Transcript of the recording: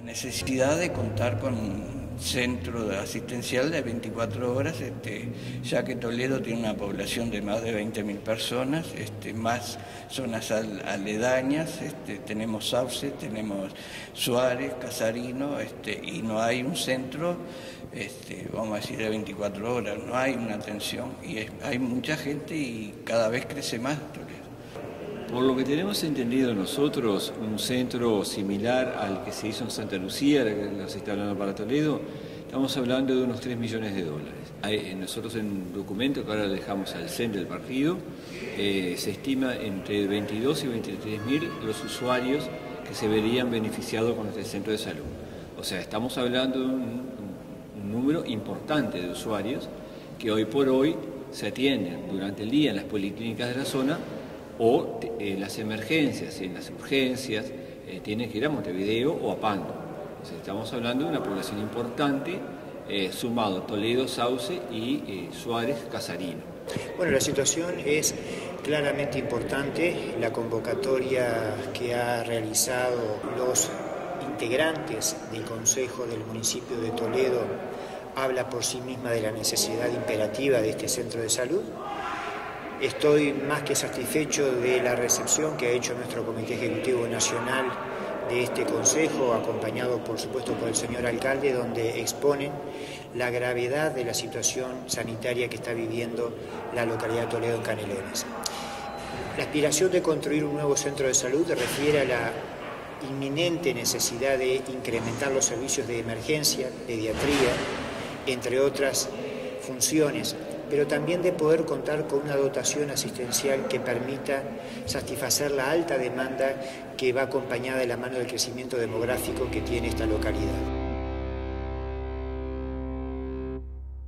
La necesidad de contar con un centro asistencial de 24 horas, ya que Toledo tiene una población de más de 20.000 personas, más zonas aledañas, tenemos Sauce, tenemos Suárez, Casarino, y no hay un centro, vamos a decir, de 24 horas, no hay una atención, y hay mucha gente y cada vez crece más Toledo. Por lo que tenemos entendido nosotros, un centro similar al que se hizo en Santa Lucía, que nos instalaron para Toledo, estamos hablando de unos 3 millones de dólares. Nosotros en un documento que ahora dejamos al CEN del partido, se estima entre 22 y 23 mil los usuarios que se verían beneficiados con este centro de salud. O sea, estamos hablando de un número importante de usuarios que hoy por hoy se atienden durante el día en las policlínicas de la zona, o en las emergencias, en las urgencias, tienen que ir a Montevideo o a Pando. Entonces, estamos hablando de una población importante, sumado Toledo, Sauce y Suárez, Casarino. Bueno, la situación es claramente importante. La convocatoria que ha realizado los integrantes del Consejo del Municipio de Toledo habla por sí misma de la necesidad imperativa de este centro de salud. Estoy más que satisfecho de la recepción que ha hecho nuestro Comité Ejecutivo Nacional de este Consejo, acompañado por supuesto por el señor alcalde, donde exponen la gravedad de la situación sanitaria que está viviendo la localidad de Toledo en Canelones. La aspiración de construir un nuevo centro de salud refiere a la inminente necesidad de incrementar los servicios de emergencia, pediatría, entre otras funciones, pero también de poder contar con una dotación asistencial que permita satisfacer la alta demanda que va acompañada de la mano del crecimiento demográfico que tiene esta localidad.